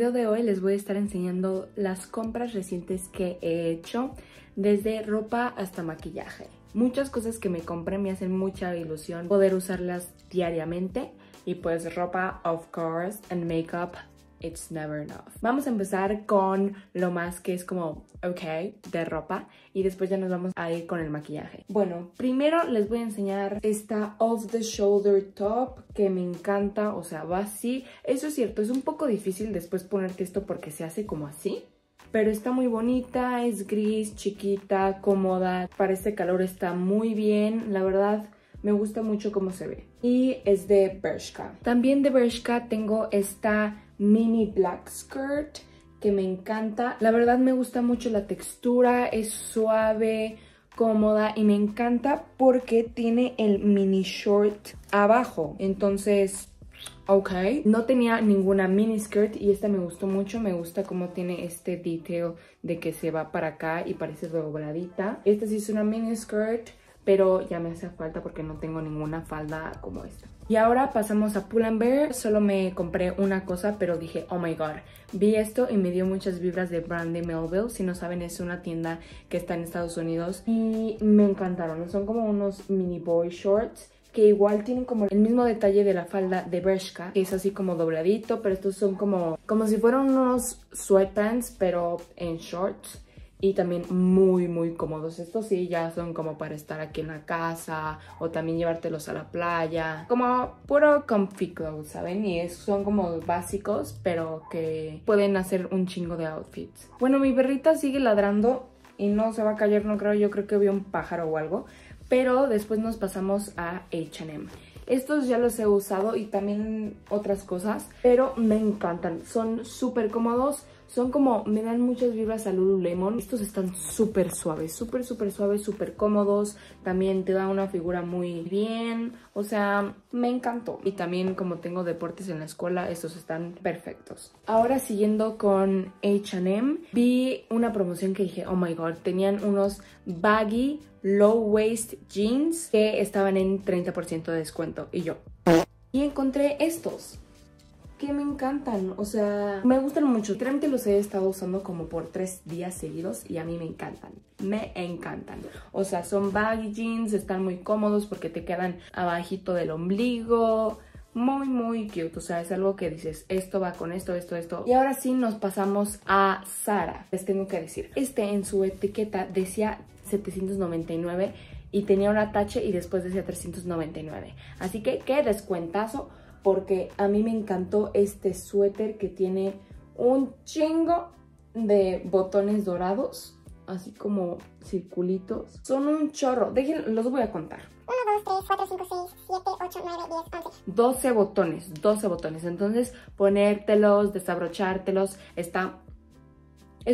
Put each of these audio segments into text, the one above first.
video de hoy les voy a estar enseñando las compras recientes que he hecho, desde ropa hasta maquillaje. Muchas cosas que me compré me hacen mucha ilusión poder usarlas diariamente, y pues ropa, of course, and makeup, it's never enough. Vamos a empezar con lo más que es como, ok, de ropa, y después ya nos vamos a ir con el maquillaje. Bueno, primero les voy a enseñar esta off the shoulder top que me encanta, o sea, va así. Eso es cierto, es un poco difícil después ponerte esto porque se hace como así. Pero está muy bonita, es gris, chiquita, cómoda. Para este calor está muy bien, la verdad me gusta mucho cómo se ve. Y es de Bershka. También de Bershka tengo esta mini black skirt que me encanta. La verdad me gusta mucho la textura, es suave, cómoda, y me encanta porque tiene el mini short abajo. Entonces, ok, no tenía ninguna mini skirt y esta me gustó mucho. Me gusta cómo tiene este detail de que se va para acá y parece dobladita. Esta sí es una mini skirt, pero ya me hace falta porque no tengo ninguna falda como esta. Y ahora pasamos a Pull and Bear. Solo me compré una cosa, pero dije, oh my god. Vi esto y me dio muchas vibras de Brandy Melville. Si no saben, es una tienda que está en Estados Unidos y me encantaron. Son como unos mini boy shorts que igual tienen como el mismo detalle de la falda de Bershka, que es así como dobladito, pero estos son como si fueran unos sweatpants, pero en shorts, y también muy, muy cómodos. Estos sí ya son como para estar aquí en la casa o también llevártelos a la playa, como puro comfy clothes, ¿saben? Y son como básicos, pero que pueden hacer un chingo de outfits. Bueno, mi perrita sigue ladrando y no se va a callar, no creo, yo creo que vio un pájaro o algo. Pero después nos pasamos a H&M. Estos ya los he usado y también otras cosas, pero me encantan. Son súper cómodos, son como, me dan muchas vibras a Lululemon. Estos están súper suaves, súper, súper suaves, súper cómodos. También te da una figura muy bien, o sea, me encantó. Y también como tengo deportes en la escuela, estos están perfectos. Ahora siguiendo con H&M, vi una promoción que dije, oh my god, tenían unos baggy low waist jeans que estaban en 30% de descuento, y yo. Y encontré estos que me encantan, o sea, me gustan mucho. Realmente los he estado usando como por 3 días seguidos y a mí me encantan, o sea, son baggy jeans, están muy cómodos porque te quedan abajito del ombligo, muy muy cute, o sea, es algo que dices, esto va con esto, esto, esto. Y ahora sí nos pasamos a Zara. Les tengo que decir, este en su etiqueta decía $799 y tenía un tache y después decía $399, así que qué descuentazo, porque a mí me encantó este suéter que tiene un chingo de botones dorados, así como circulitos. Son un chorro. Dejen, los voy a contar. 1, 2, 3, 4, 5, 6, 7, 8, 9, 10, 11. 12 botones, 12 botones. Entonces, ponértelos, desabrochártelos, es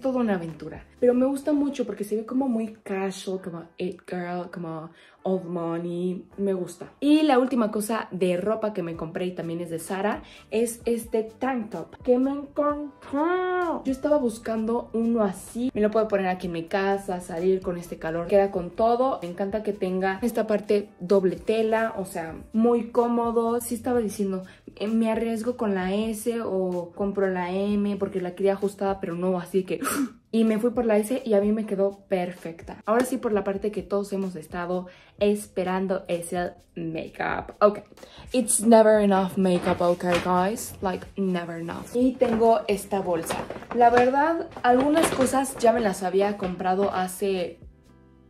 toda una aventura. Pero me gusta mucho porque se ve como muy casual, como it girl, como old money. Me gusta. Y la última cosa de ropa que me compré y también es de Zara es este tank top que me encantó. Yo estaba buscando uno así. Me lo puedo poner aquí en mi casa, salir con este calor. Queda con todo. Me encanta que tenga esta parte doble tela, o sea, muy cómodo. Sí estaba diciendo, me arriesgo con la S o compro la M porque la quería ajustada, pero no así que... Y me fui por la S y a mí me quedó perfecta. Ahora sí, por la parte que todos hemos estado esperando, es el makeup. Ok, it's never enough makeup, ok guys, like never enough. Y tengo esta bolsa. La verdad, algunas cosas ya me las había comprado hace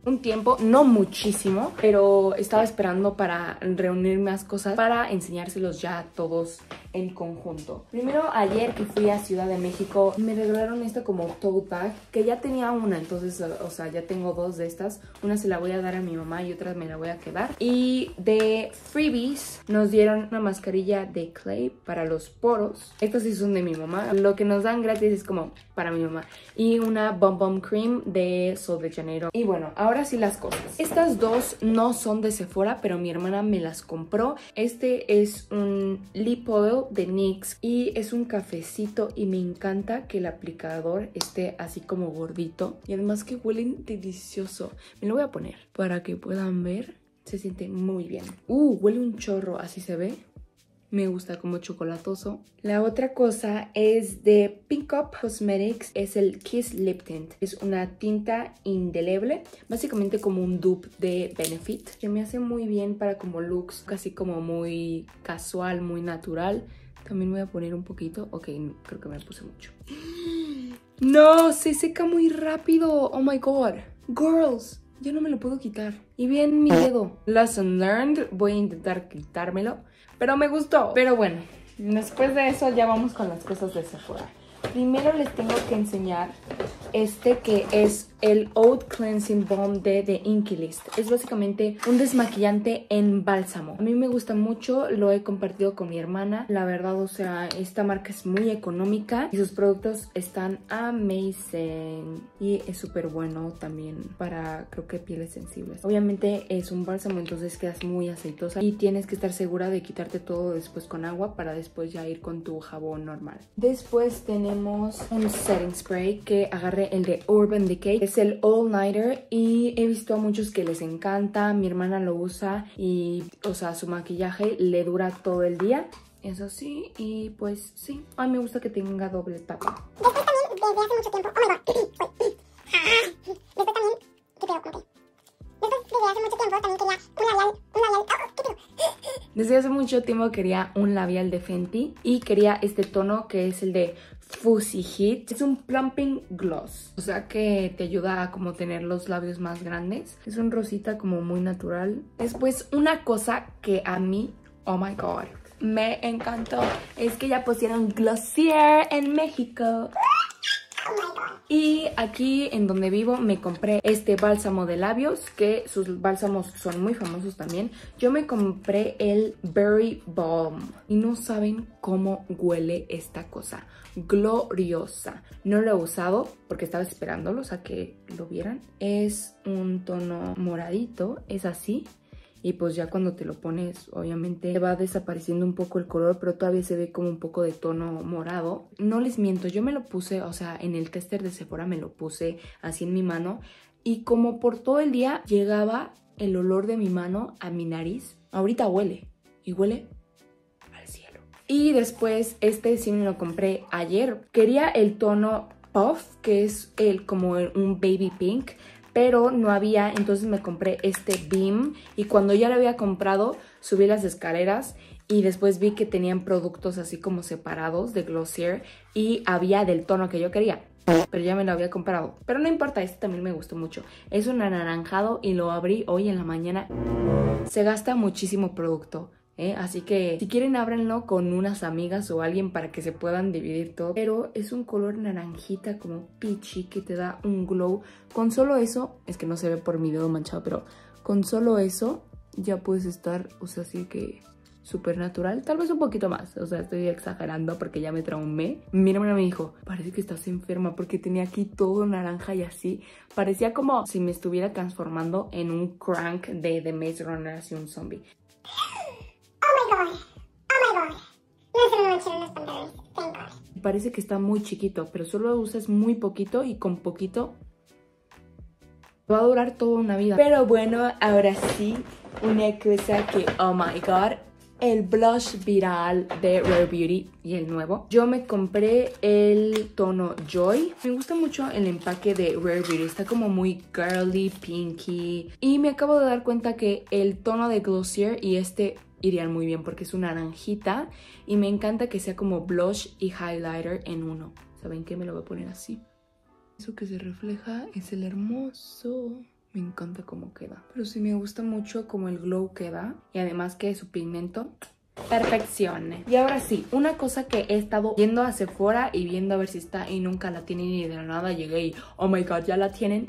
un tiempo, no muchísimo, pero estaba esperando para reunir más cosas para enseñárselos ya a todos en conjunto. Primero, ayer que fui a Ciudad de México, me regalaron esto como tote bag, que ya tenía una, entonces, o sea, ya tengo dos de estas. Una se la voy a dar a mi mamá y otra me la voy a quedar. Y de freebies nos dieron una mascarilla de clay para los poros. Estas sí son de mi mamá. Lo que nos dan gratis es como para mi mamá. Y una Bum Bum Cream de Sol de Janeiro. Y bueno, ahora sí las cosas. Estas dos no son de Sephora, pero mi hermana me las compró. Este es un lip oil de NYX y es un cafecito, y me encanta que el aplicador esté así como gordito, y además que huelen delicioso. Me lo voy a poner para que puedan ver, se siente muy bien. Huele un chorro, así se ve. Me gusta como chocolatoso. La otra cosa es de Pink Up Cosmetics. Es el Kiss Lip Tint. Es una tinta indeleble. Básicamente como un dupe de Benefit. Que me hace muy bien para como looks casi como muy casual, muy natural. También voy a poner un poquito. Ok, creo que me puse mucho. ¡No! Se seca muy rápido. Oh my god. Girls, yo no me lo puedo quitar. Y bien mi dedo. Lesson learned. Voy a intentar quitármelo. Pero me gustó. Pero bueno, después de eso ya vamos con las cosas de Sephora. Primero les tengo que enseñar este que es el Oud Cleansing Balm de The Inky List. Es básicamente un desmaquillante en bálsamo. A mí me gusta mucho, lo he compartido con mi hermana. La verdad, o sea, esta marca es muy económica y sus productos están amazing. Y es súper bueno también para, creo que pieles sensibles. Obviamente es un bálsamo, entonces quedas muy aceitosa y tienes que estar segura de quitarte todo después con agua para después ya ir con tu jabón normal. Después tenemos un setting spray que agarré el de Urban Decay. Es el All Nighter y he visto a muchos que les encanta. Mi hermana lo usa y, o sea, su maquillaje le dura todo el día. Eso sí, y pues sí. A mí me gusta que tenga doble tapa. Después también, desde hace mucho tiempo... Oh my god. Después también... ¿Qué pedo? ¿Cómo que? Después, desde hace mucho tiempo también quería un labial... ¿Qué pedo? Desde hace mucho tiempo quería un labial de Fenty y quería este tono que es el de... Fuzzy Hit. Es un plumping gloss, o sea que te ayuda a como tener los labios más grandes. Es un rosita como muy natural. Después una cosa que a mí, oh my god, me encantó, es que ya pusieron Glossier en México. Y aquí en donde vivo me compré este bálsamo de labios, que sus bálsamos son muy famosos también. Yo me compré el Berry Balm y no saben cómo huele esta cosa. Gloriosa. No lo he usado porque estaba esperándolos a que lo vieran. Es un tono moradito, es así. Y pues ya cuando te lo pones, obviamente te va desapareciendo un poco el color, pero todavía se ve como un poco de tono morado. No les miento, yo me lo puse, o sea, en el tester de Sephora me lo puse así en mi mano. Y como por todo el día llegaba el olor de mi mano a mi nariz, ahorita huele. Y huele... Y después este sí me lo compré ayer. Quería el tono Puff, que es el como un baby pink, pero no había, entonces me compré este Beam. Y cuando ya lo había comprado, subí las escaleras y después vi que tenían productos así como separados de Glossier y había del tono que yo quería. Pero ya me lo había comprado. Pero no importa, este también me gustó mucho. Es un anaranjado y lo abrí hoy en la mañana. Se gasta muchísimo producto. Así que si quieren ábranlo con unas amigas o alguien para que se puedan dividir todo. Pero es un color naranjita como peachy que te da un glow. Con solo eso, es que no se ve por mi dedo manchado, pero con solo eso ya puedes estar, o sea, así que súper natural. Tal vez un poquito más, o sea, estoy exagerando porque ya me traumé. Mi hermana me dijo, parece que estás enferma porque tenía aquí todo naranja y así. Parecía como si me estuviera transformando en un Crank de The Maze Runner, así un zombie. Oh my god, no se me mancharon los pantalones, thank god. Parece que está muy chiquito, pero solo lo usas muy poquito y con poquito va a durar toda una vida. Pero bueno, ahora sí, una cosa que, oh my god, el blush viral de Rare Beauty y el nuevo. Yo me compré el tono Joy. Me gusta mucho el empaque de Rare Beauty. Está como muy girly, pinky. Y me acabo de dar cuenta que el tono de Glossier y este irían muy bien porque es una naranjita y me encanta que sea como blush y highlighter en uno. ¿Saben qué? Me lo voy a poner así. Eso que se refleja es el hermoso. Me encanta cómo queda. Pero sí me gusta mucho cómo el glow queda y además que su pigmento... perfeccione. Y ahora sí, una cosa que he estado yendo a Sephora y viendo a ver si está y nunca la tienen y de la nada llegué y... oh my god, ya la tienen...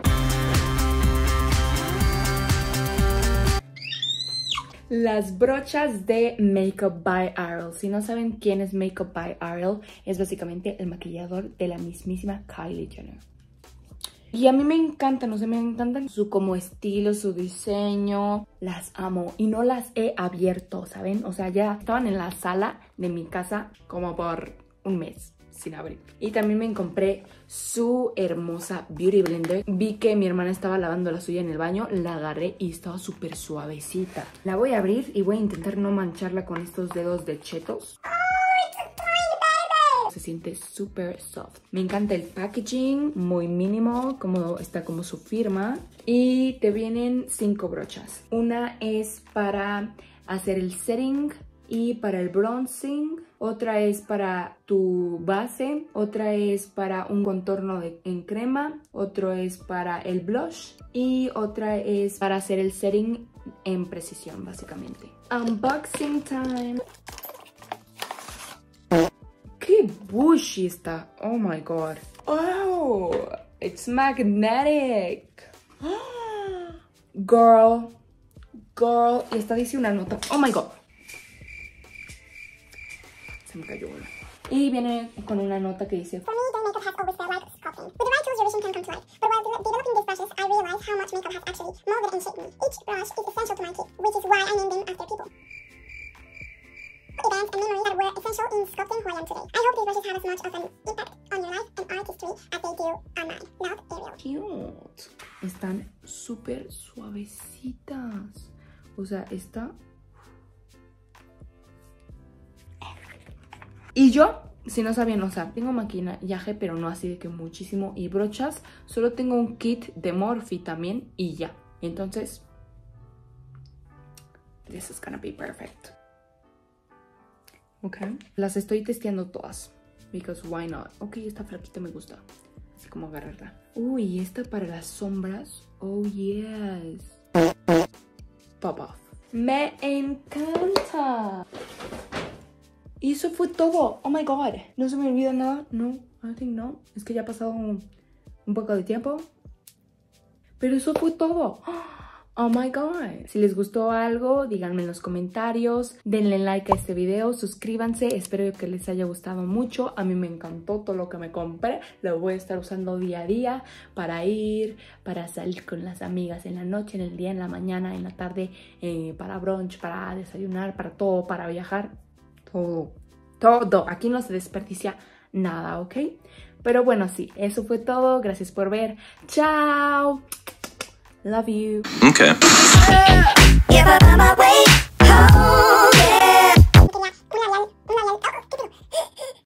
las brochas de Makeup by Ariel. Si no saben quién es Makeup by Ariel, es básicamente el maquillador de la mismísima Kylie Jenner. Y a mí me encantan, o sea, me encantan su como estilo, su diseño. Las amo y no las he abierto, ¿saben? O sea, ya estaban en la sala de mi casa como por un mes. sin abrir. Y también me compré su hermosa Beauty Blender. Vi que mi hermana estaba lavando la suya en el baño, la agarré y estaba súper suavecita. La voy a abrir y voy a intentar no mancharla con estos dedos de chetos. Se siente súper soft. Me encanta el packaging, muy mínimo, como está como su firma. Y te vienen 5 brochas. Una es para hacer el setting y para el bronzing. Otra es para tu base, otra es para un contorno en crema, otro es para el blush y otra es para hacer el setting en precisión, básicamente. Unboxing time. ¡Qué bushy está! Oh my god. Oh, it's magnetic. Girl, girl. Y esta dice una nota. Oh my god. Se me cayó una. Y viene con una nota que dice: For me, their makeup has always felt like sculpting. With the right tools, your vision can come to life. But while developing these brushes, I realized how much makeup has actually molded and shaped me. Each brush is essential to my teeth, which is why I named them after people. Events and memories that were essential in sculpting who I am today. I hope these brushes have as much of an impact on your life and artistry as they do on mine. Love, Ariel. Cute. Están súper suavecitas. O sea, está... Y yo, si no sabían, o sea, tengo maquillaje, pero no así de que muchísimo, y brochas. Solo tengo un kit de Morphe también y ya. Entonces, this is gonna be perfect. Ok. Las estoy testeando todas. Because why not? Ok, esta flaquita me gusta. Así como agarrarla. Uy, esta para las sombras. Oh, yes. Pop off. Me encanta. Y eso fue todo. Oh my god. No se me olvida nada. No, I think no. Es que ya ha pasado un poco de tiempo. Pero eso fue todo. Oh my god. Si les gustó algo, díganme en los comentarios. Denle like a este video. Suscríbanse. Espero que les haya gustado mucho. A mí me encantó todo lo que me compré. Lo voy a estar usando día a día para ir, para salir con las amigas en la noche, en el día, en la mañana, en la tarde, para brunch, para desayunar, para todo, para viajar. Todo, todo. Aquí no se desperdicia nada, ¿ok? Pero bueno, sí, eso fue todo. Gracias por ver. ¡Chao! Love you. Okay.